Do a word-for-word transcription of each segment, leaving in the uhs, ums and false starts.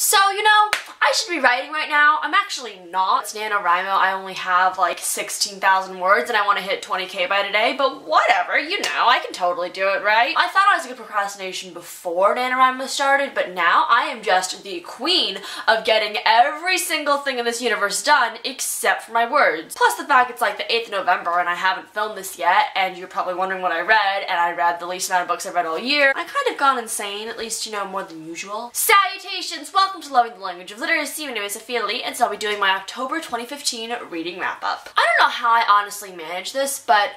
So, you know, I should be writing right now. I'm actually not. It's NaNoWriMo. I only have like sixteen thousand words and I want to hit twenty K by today, but whatever, you know, I can totally do it, right? I thought I was a good procrastination before NaNoWriMo started, but now I am just the queen of getting every single thing in this universe done except for my words. Plus the fact it's like the eighth of November and I haven't filmed this yet, and you're probably wondering what I read, and I read the least amount of books I've read all year. I kind of gone insane, at least, you know, more than usual. Salutations! Well, welcome to Loving the Language of Literacy. My name is Sophia Lee, and so I'll be doing my October twenty fifteen reading wrap-up. I don't know how I honestly manage this, but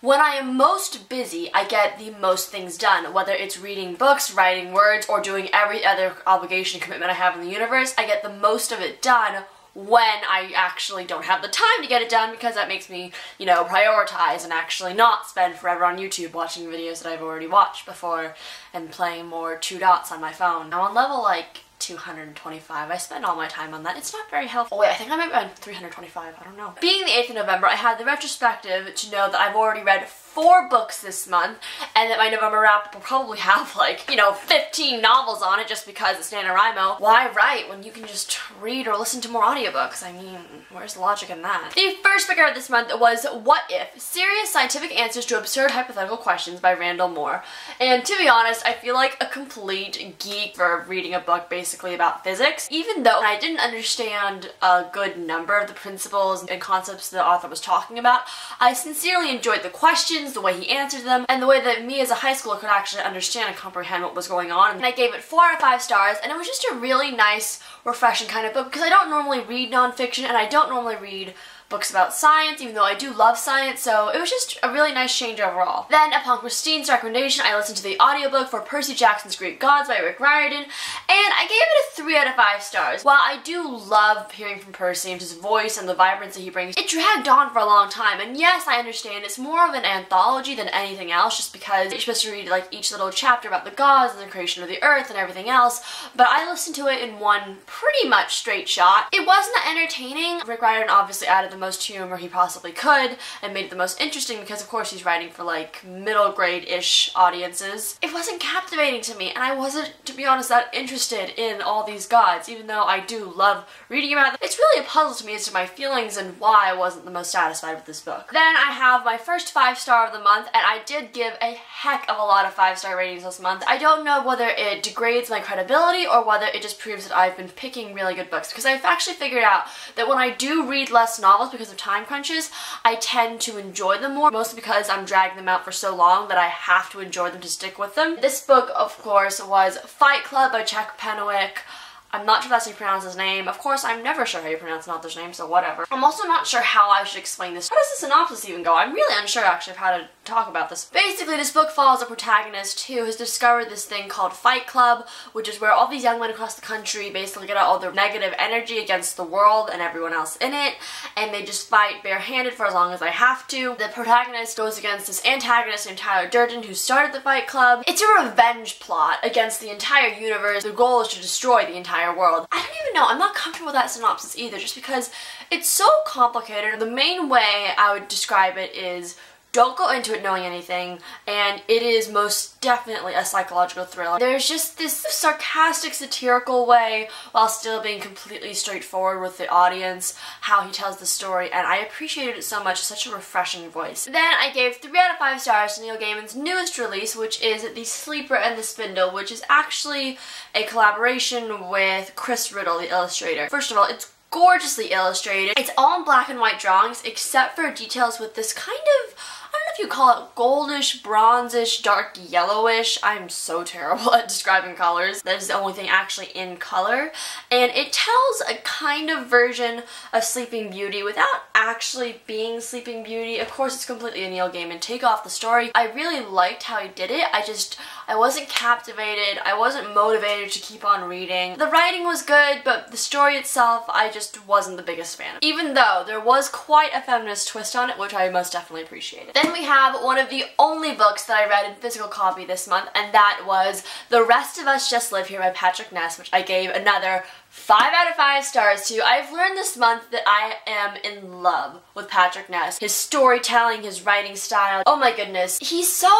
when I am most busy, I get the most things done. Whether it's reading books, writing words, or doing every other obligation commitment I have in the universe, I get the most of it done when I actually don't have the time to get it done, because that makes me, you know, prioritize and actually not spend forever on YouTube watching videos that I've already watched before and playing more two dots on my phone. Now on level, like, two hundred twenty-five. I spend all my time on that. It's not very helpful. Oh wait, I think I might be on three hundred twenty-five. I don't know. Being the eighth of November, I had the retrospective to know that I've already read four books this month, and that my November wrap will probably have like, you know, fifteen novels on it just because it's NaNoWriMo. Why write when you can just read or listen to more audiobooks? I mean, where's the logic in that? The first book I read this month was What If? Serious Scientific Answers to Absurd Hypothetical Questions by Randall Munroe. And to be honest, I feel like a complete geek for reading a book basically about physics, even though I didn't understand a good number of the principles and concepts the author was talking about. I sincerely enjoyed the questions, the way he answered them, and the way that me as a high schooler could actually understand and comprehend what was going on. And I gave it four out of five stars, and it was just a really nice, refreshing kind of book, because I don't normally read nonfiction, and I don't normally read books about science, even though I do love science, so it was just a really nice change overall. Then, upon Christine's recommendation, I listened to the audiobook for Percy Jackson's Greek Gods by Rick Riordan, and I gave it a three out of five stars. While I do love hearing from Percy and his voice and the vibrancy he brings, it dragged on for a long time, and yes, I understand it's more of an anthology than anything else, just because you're supposed to read like each little chapter about the gods and the creation of the earth and everything else, but I listened to it in one pretty much straight shot. It wasn't that entertaining. Rick Riordan obviously added the most humor he possibly could and made it the most interesting because of course he's writing for like middle grade-ish audiences. It wasn't captivating to me, and I wasn't, to be honest, that interested in all these gods, even though I do love reading about them. It's really a puzzle to me as to my feelings and why I wasn't the most satisfied with this book. Then I have my first five star of the month, and I did give a heck of a lot of five star ratings this month. I don't know whether it degrades my credibility or whether it just proves that I've been picking really good books, because I've actually figured out that when I do read less novels because of time crunches, I tend to enjoy them more, mostly because I'm dragging them out for so long that I have to enjoy them to stick with them. This book, of course, was Fight Club by Chuck Palahniuk. I'm not sure that's how you pronounce his name. Of course, I'm never sure how you pronounce an author's name, so whatever. I'm also not sure how I should explain this. How does the synopsis even go? I'm really unsure, actually, of how to talk about this. Basically, this book follows a protagonist who has discovered this thing called Fight Club, which is where all these young men across the country basically get out all their negative energy against the world and everyone else in it, and they just fight barehanded for as long as they have to. The protagonist goes against this antagonist named Tyler Durden, who started the Fight Club. It's a revenge plot against the entire universe. The goal is to destroy the entire world. I don't even know. I'm not comfortable with that synopsis either, just because it's so complicated. The main way I would describe it is don't go into it knowing anything, and it is most definitely a psychological thriller. There's just this sarcastic, satirical way, while still being completely straightforward with the audience, how he tells the story, and I appreciated it so much. Such a refreshing voice. Then I gave three out of five stars to Neil Gaiman's newest release, which is The Sleeper and the Spindle, which is actually a collaboration with Chris Riddell, the illustrator. First of all, it's gorgeously illustrated. It's all in black and white drawings, except for details with this kind of, I don't know if you call it goldish, bronzish, dark yellowish. I'm so terrible at describing colors. That is the only thing actually in color. And it tells a kind of version of Sleeping Beauty without actually being Sleeping Beauty. Of course, it's completely a Neil Gaiman take off the story. I really liked how he did it. I just, I wasn't captivated. I wasn't motivated to keep on reading. The writing was good, but the story itself, I just wasn't the biggest fan of. Even though there was quite a feminist twist on it, which I most definitely appreciated. Then we have one of the only books that I read in physical copy this month, and that was The Rest of Us Just Live Here by Patrick Ness, which I gave another Five out of five stars to. I've learned this month that I am in love with Patrick Ness. His storytelling, his writing style, oh my goodness. He's so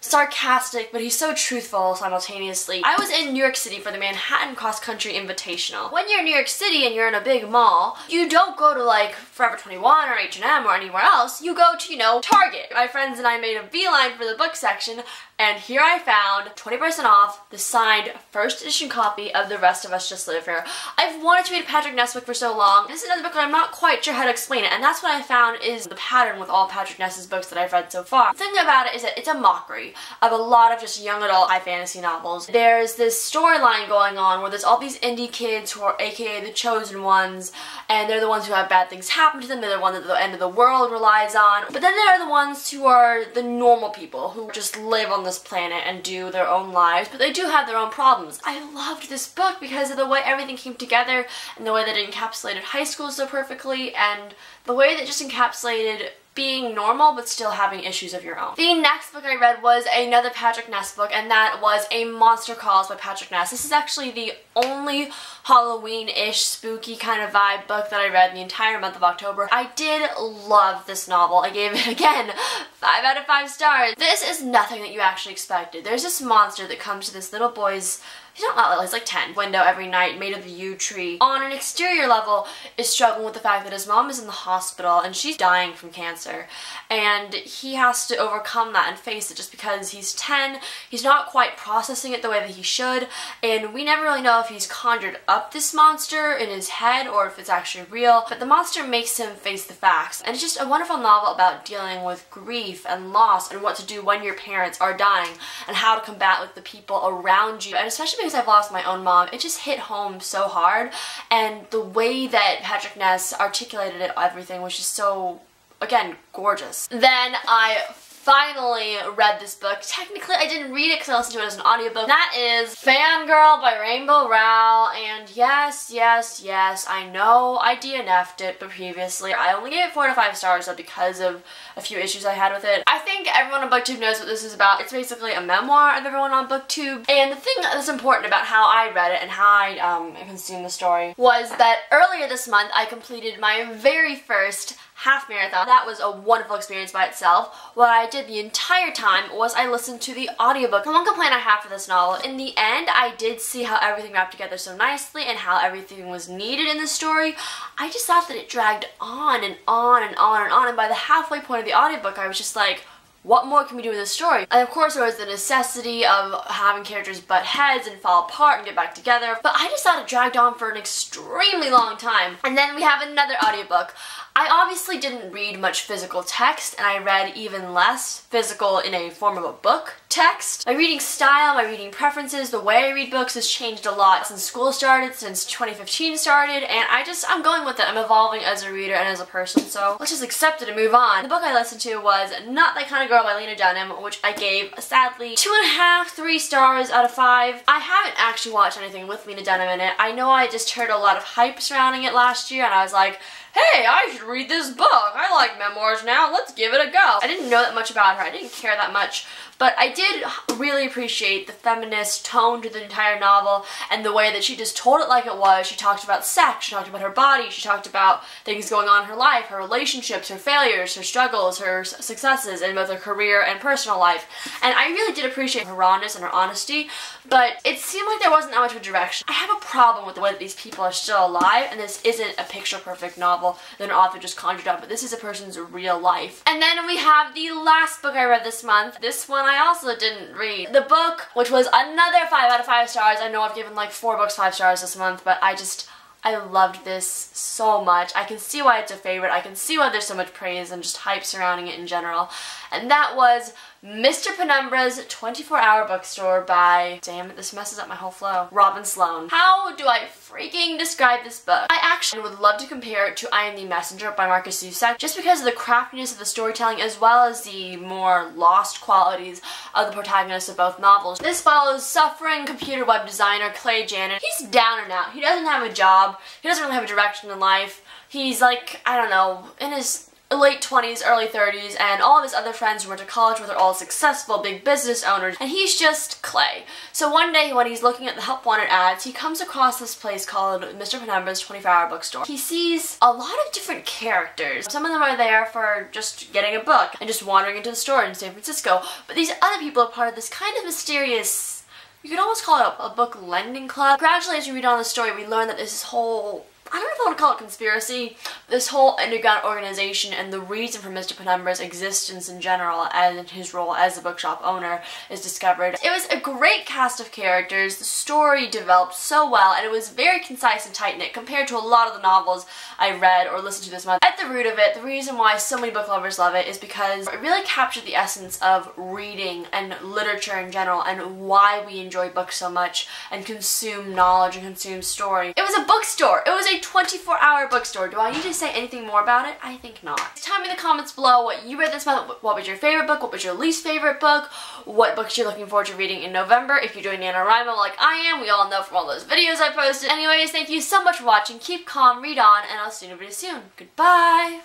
sarcastic, but he's so truthful simultaneously. I was in New York City for the Manhattan Cross Country Invitational. When you're in New York City and you're in a big mall, you don't go to like Forever twenty-one or H and M or anywhere else. You go to, you know, Target. My friends and I made a beeline for the book section, and here I found twenty percent off the signed first edition copy of The Rest of Us Just Live Here. I've wanted to read a Patrick Ness book for so long. This is another book that I'm not quite sure how to explain it, and that's what I found is the pattern with all Patrick Ness's books that I've read so far. The thing about it is that it's a mockery of a lot of just young adult high fantasy novels. There's this storyline going on where there's all these indie kids who are aka the chosen ones, and they're the ones who have bad things happen to them, they're the ones that the end of the world relies on, but then there are the ones who are the normal people who just live on this planet and do their own lives, but they do have their own problems. I loved this book because of the way everything came together and the way that it encapsulated high school so perfectly and the way that just encapsulated being normal but still having issues of your own. The next book I read was another Patrick Ness book, and that was A Monster Calls by Patrick Ness. This is actually the only Halloween-ish spooky kind of vibe book that I read the entire month of October. I did love this novel. I gave it, again, five out of five stars. This is nothing that you actually expected. There's this monster that comes to this little boy's, he's not that little, he's like ten, window every night, made of the yew tree. On an exterior level, is struggling with the fact that his mom is in the hospital and she's dying from cancer, and he has to overcome that and face it just because he's ten. He's not quite processing it the way that he should, and we never really know if he's conjured up this monster in his head or if it's actually real, but the monster makes him face the facts. And it's just a wonderful novel about dealing with grief and loss and what to do when your parents are dying and how to combat with the people around you, and especially because I've lost my own mom, it just hit home so hard, and the way that Patrick Ness articulated it, everything was just so, again, gorgeous. Then I finally read this book. Technically, I didn't read it because I listened to it as an audiobook. That is Fangirl by Rainbow Rowell, and yes, yes, yes, I know I D N F'd it, but previously I only gave it four to five stars though because of a few issues I had with it. I think everyone on BookTube knows what this is about. It's basically a memoir of everyone on BookTube, and the thing that's important about how I read it and how I um, consumed the story was that earlier this month I completed my very first half marathon. That was a wonderful experience by itself. What I did the entire time was I listened to the audiobook. The one complaint I have for this novel, in the end, I did see how everything wrapped together so nicely and how everything was needed in the story. I just thought that it dragged on and on and on and on, and by the halfway point of the audiobook, I was just like, what more can we do with this story? And of course there was the necessity of having characters butt heads and fall apart and get back together, but I just thought it dragged on for an extremely long time. And then we have another audiobook. I obviously didn't read much physical text, and I read even less physical in a form of a book text. My reading style, my reading preferences, the way I read books has changed a lot since school started, since twenty fifteen started, and I just, I'm going with it. I'm evolving as a reader and as a person, so let's just accept it and move on. The book I listened to was Not That Kind of Girl by Lena Dunham, which I gave, sadly, two and a half, three stars out of five. I haven't actually watched anything with Lena Dunham in it. I know I just heard a lot of hype surrounding it last year, and I was like, hey, I should read this book. I like memoirs now. Let's give it a go. I didn't know that much about her. I didn't care that much, but I did really appreciate the feminist tone to the entire novel and the way that she just told it like it was. She talked about sex. She talked about her body. She talked about things going on in her life, her relationships, her failures, her struggles, her successes in both her career and personal life. And I really did appreciate her rawness and her honesty, but it seemed like there wasn't that much of a direction. I have a problem with the way that these people are still alive, and this isn't a picture-perfect novel that an author just conjured up, but this is a person's real life. And then we have the last book I read this month. This one I also didn't read. The book, which was another five out of five stars. I know I've given like four books five stars this month, but I just, I loved this so much. I can see why it's a favorite. I can see why there's so much praise and just hype surrounding it in general. And that was Mister Penumbra's twenty-four hour bookstore by, damn it, this messes up my whole flow, Robin Sloan. How do I freaking describe this book? I actually would love to compare it to I Am The Messenger by Marcus Zusak, just because of the craftiness of the storytelling as well as the more lost qualities of the protagonists of both novels. This follows suffering computer web designer Clay Janin. He's down and out. He doesn't have a job. He doesn't really have a direction in life. He's like, I don't know, in his late twenties, early thirties, and all of his other friends who went to college with are all successful big business owners, and he's just Clay. So one day when he's looking at the help wanted ads, he comes across this place called Mister Penumbra's twenty-four hour bookstore. He sees a lot of different characters. Some of them are there for just getting a book and just wandering into the store in San Francisco, but these other people are part of this kind of mysterious, you could almost call it a book lending club. Gradually, as we read on the story, we learn that there's this whole, I don't know if I want to call it conspiracy, this whole underground organization, and the reason for Mister Penumbra's existence in general and his role as a bookshop owner is discovered. It was a great cast of characters, the story developed so well, and it was very concise and tight-knit compared to a lot of the novels I read or listened to this month. At the root of it, the reason why so many book lovers love it is because it really captured the essence of reading and literature in general and why we enjoy books so much and consume knowledge and consume story. It was a bookstore! It was a twenty-four hour bookstore. Do I need to say anything more about it? I think not. Tell me in the comments below what you read this month. What was your favorite book? What was your least favorite book? What books you're looking forward to reading in November if you join NaNoWriMo like I am. We all know from all those videos I posted. Anyways, thank you so much for watching. Keep calm, read on, and I'll see you very soon. Goodbye!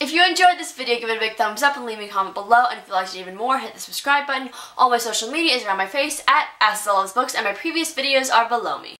If you enjoyed this video, give it a big thumbs up and leave me a comment below, and if you liked it even more, hit the subscribe button. All my social media is around my face at S L S Books, and my previous videos are below me.